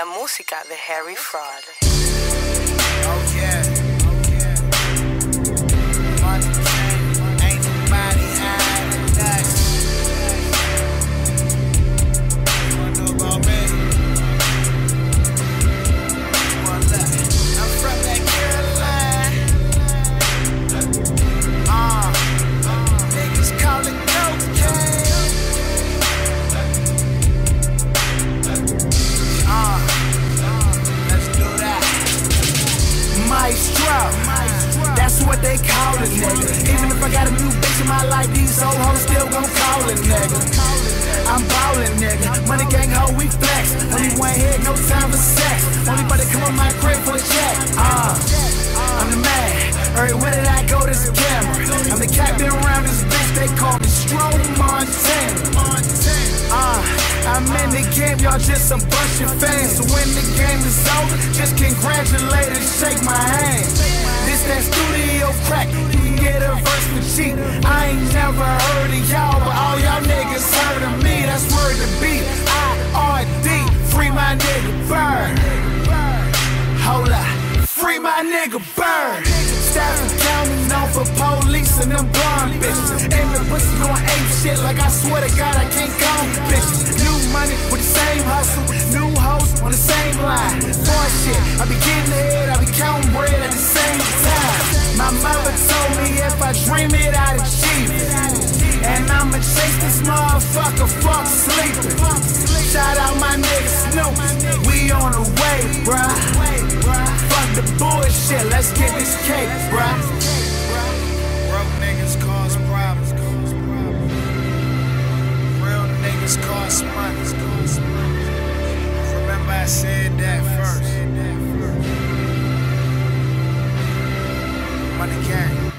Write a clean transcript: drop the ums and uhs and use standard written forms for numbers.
la música de Harry Fraud. Oh yeah, oh yeah. Ain't nobody hiding nothing. You wanna know about me? You wanna love me? I'm from that Caroline. Niggas call it cocaine. Maestro, that's what they call it, nigga. Even if I got a new bitch in my life, these old hoes still gon' call it, nigga. I'm ballin', nigga. Money gang ho, we flex. Only one head, no time for sex. Only about to come on my crib for a check. I'm the man. Alright, where did I go? This camera. I'm the captain around this bitch. They call me Strong Montana. I'm in the game, y'all just some bunch of fans. So when the game is over, just congratulate and shake my hand. This that studio crack, you can get a verse for cheap. I ain't never heard of y'all, but all y'all niggas heard of me. That's word to be, IRD, free my nigga Bird. Hold up, free my nigga Bird. Stop counting off for police and them blonde bitches. And the pussy gon' ape shit like I swear to God I can't go, bitches. New money with the same hustle, new hoes on the same line. Boy shit, I be getting head, I be counting bread at the same time. My mother told me if I dream it, I'd achieve it. And I'ma chase this motherfucker, fuck sleeping. Shout out my nigga Snoop, we on the way, bruh. The bullshit, let's get this cake, bruh. Broke niggas cause problems. Real niggas cause money. Remember I said that first. Money gang.